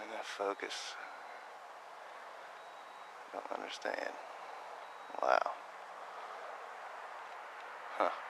I gotta focus. I don't understand. Wow. Huh.